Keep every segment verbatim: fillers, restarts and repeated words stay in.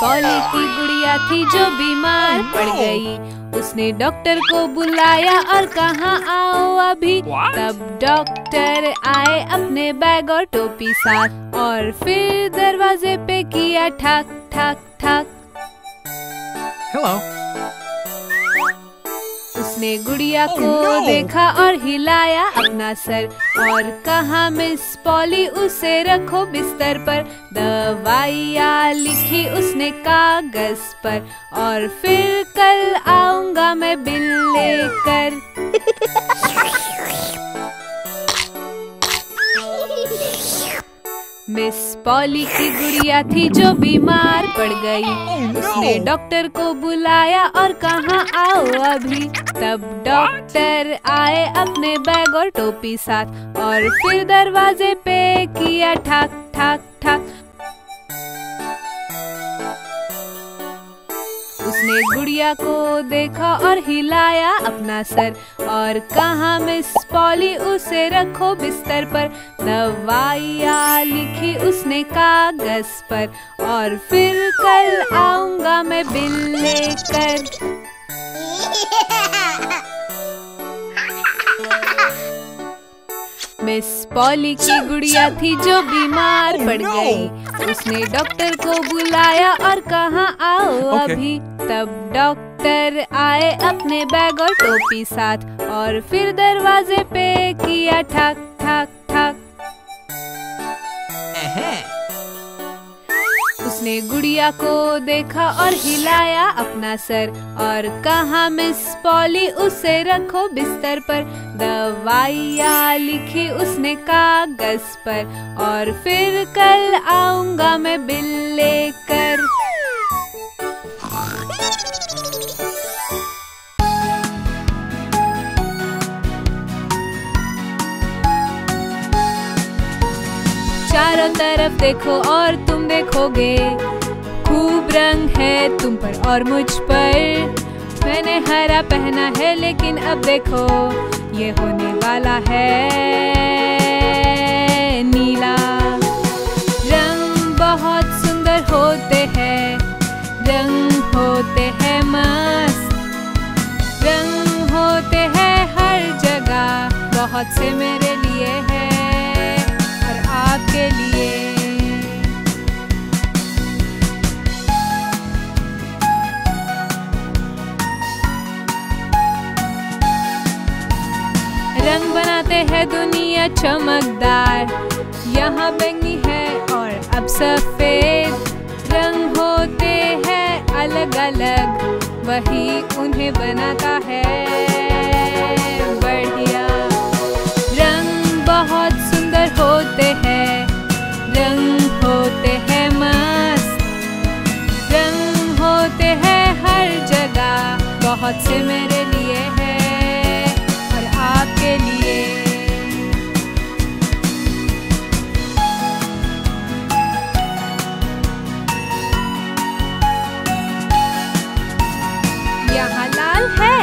भोले की गुड़िया थी जो बीमार पड़ गई। उसने डॉक्टर को बुलाया और कहा आओ अभी। तब डॉक्टर आए अपने बैग और टोपी साथ, और फिर दरवाजे पे किया ठक ठक ठक। हेलो, उसने गुड़िया को oh, no. देखा और हिलाया अपना सर और कहा मिस पॉली उसे रखो बिस्तर पर। दवाइयाँ लिखी उसने कागज पर, और फिर कल आऊंगा मैं बिल लेकर। मिस पॉली की गुड़िया थी जो बीमार पड़ गई। उसने डॉक्टर को बुलाया और कहा आओ अभी। तब डॉक्टर आए अपने बैग और टोपी साथ, और फिर दरवाजे पे किया ठक ठक ठक। उसने गुड़िया को देखा और हिलाया अपना सर और कहा मिस पॉली उसे रखो बिस्तर पर। दवाइयाँ लिखी उसने कागज पर, और फिर कल आऊंगा मैं बिल लेकर। मिस पॉली की गुड़िया थी जो बीमार पड़ गई। उसने डॉक्टर को बुलाया और कहा आओ okay. अभी। तब डॉक्टर आए अपने बैग और टोपी साथ, और फिर दरवाजे पे किया ठक ठक ठक। उसने गुड़िया को देखा और हिलाया अपना सर और कहा मिस पॉली उसे रखो बिस्तर पर। दवाइयाँ लिखी उसने कागज पर, और फिर कल आऊंगा मैं बिल लेकर। चारों तरफ देखो और तुम देखोगे, खूब रंग है तुम पर और मुझ पर। मैंने हरा पहना है लेकिन अब देखो ये होने वाला है नीला। रंग बहुत सुंदर होते हैं, रंग होते हैं मस्त, रंग होते हैं हर जगह। बहुत से मेरे लिए है आपके लिए। रंग बनाते हैं दुनिया चमकदार, यहाँ बैंगनी है और अब सफेद। रंग होते हैं अलग अलग, वही उन्हें बनाता है बढ़िया। रंग बहुत सुंदर होते हैं, रंग होते हैं मस्त, रंग होते हैं हर जगह। बहुत से मेरे लिए हैं और आपके लिए। यहाँ लाल है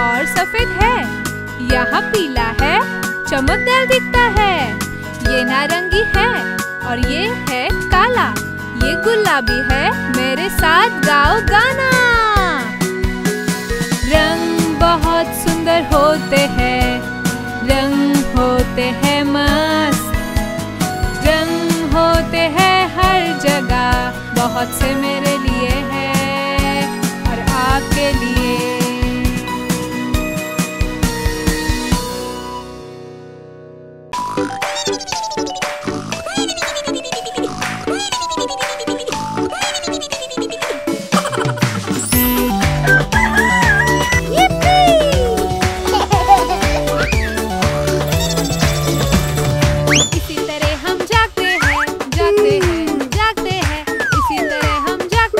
और सफेद है, यहाँ पीला है चमकदार दिखता है, ये नारंगी है और ये है काला, ये गुलाबी है। मेरे साथ गाओ गाना। रंग बहुत सुंदर होते हैं, रंग होते हैं मस्त, रंग होते हैं हर जगह। बहुत से मेरे लिए हैं और आपके लिए। इसी तरह हम जागते हैं, जागते हैं, जागते हैं। इसी तरह हम जागते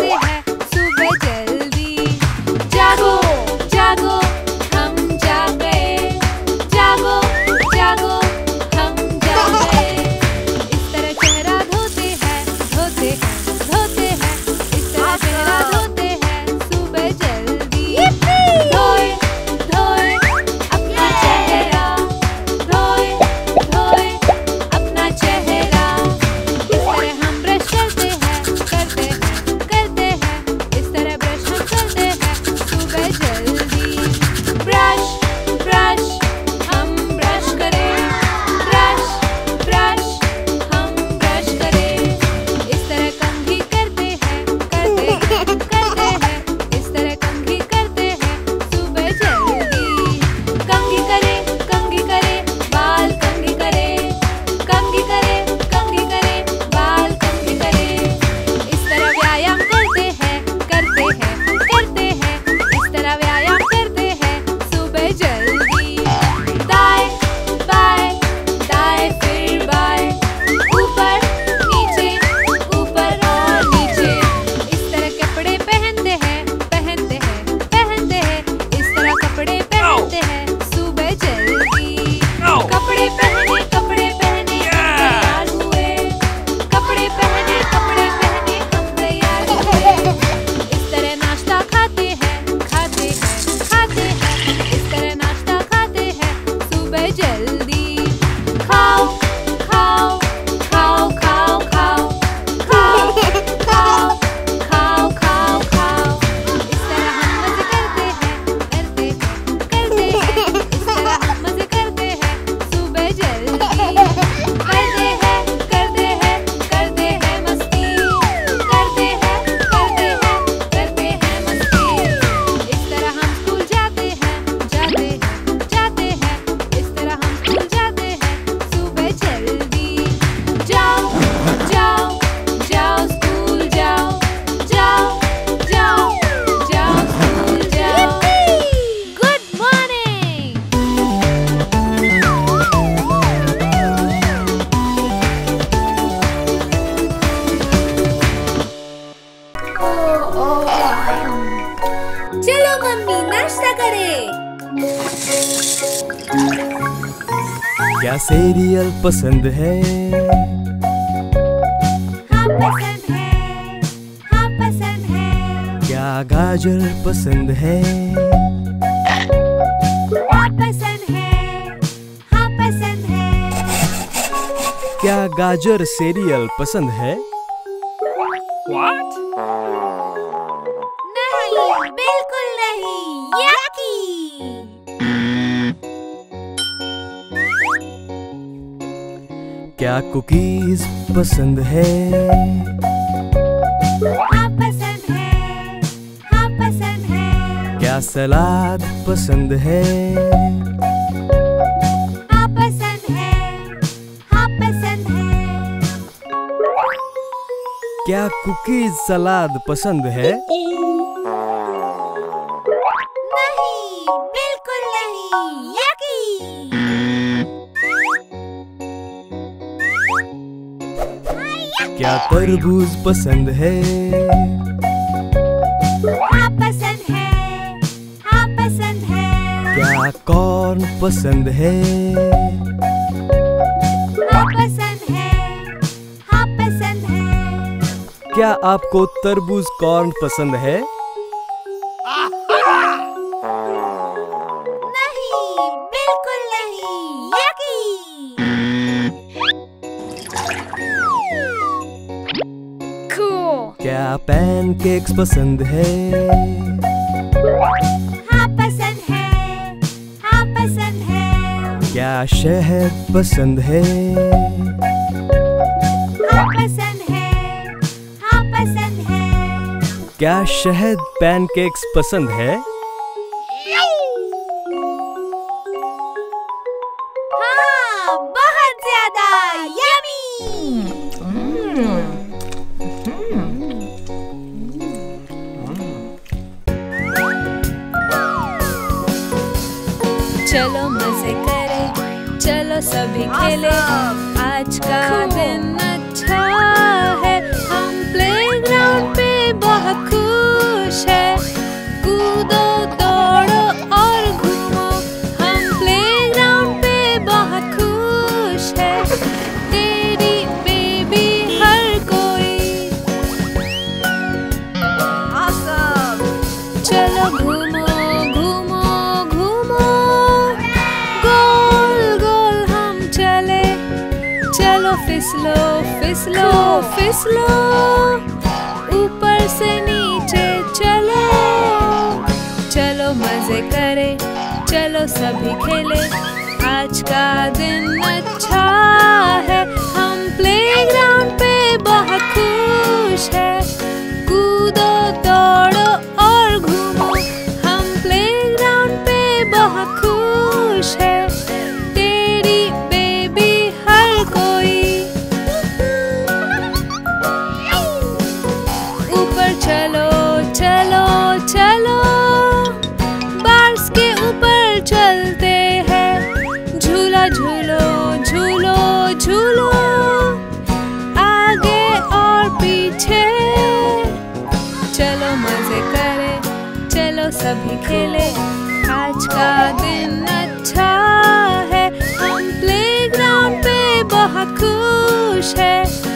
क्या सीरियल पसंद है? हाँ पसंद है, हाँ पसंद है। क्या गाजर पसंद है? हाँ पसंद है, हाँ पसंद है। क्या गाजर सीरियल पसंद है? What? नहीं, बिल्कुल नहीं। याकी। क्या कुकीज पसंद है? हाँ पसंद है, हाँ पसंद है। क्या सलाद पसंद है? हाँ पसंद है, हाँ पसंद है। क्या कुकीज सलाद पसंद है? नहीं, बिल्कुल नहीं। याकी। क्या तरबूज पसंद है? हाँ पसंद है, हाँ पसंद है। क्या कॉर्न पसंद है? हाँ पसंद है, हाँ पसंद है। क्या आपको तरबूज कॉर्न पसंद है? नहीं, बिल्कुल नहीं। क्या पैनकेक्स पसंद है? हाँ पसंद है, हाँ पसंद है। क्या शहद पसंद है? हाँ पसंद है, हाँ पसंद है। क्या शहद पैनकेक्स पसंद है? हाँ, बहुत ज्यादा। यम्मी। चलो मजे करें, चलो सभी खेलें। आज का दिन अच्छा है, हम प्लेग्राउंड पे बहुत खुश है। कूदो, दौड़ो और घूमो, हम प्लेग्राउंड पे बहुत खुश है। तेरी बेबी हर कोई। चलो घूमो फिसलो फिसलो फिसलो, ऊपर से नीचे चलो। चलो मजे करें, चलो सभी खेलें। आज का दिन अच्छा है, हम प्लेग्राउंड पे बहुत खुश है। कूदो, दौड़ो और घूमो, हम प्लेग्राउंड पे बहुत खुश है। चलो चलो चलो, बार्स के ऊपर चलते हैं। झूला झूलो झूलो झूलो, आगे और पीछे। चलो मजे करें, चलो सभी खेलें। आज का दिन अच्छा है, हम प्लेग्राउंड पे बहुत खुश है।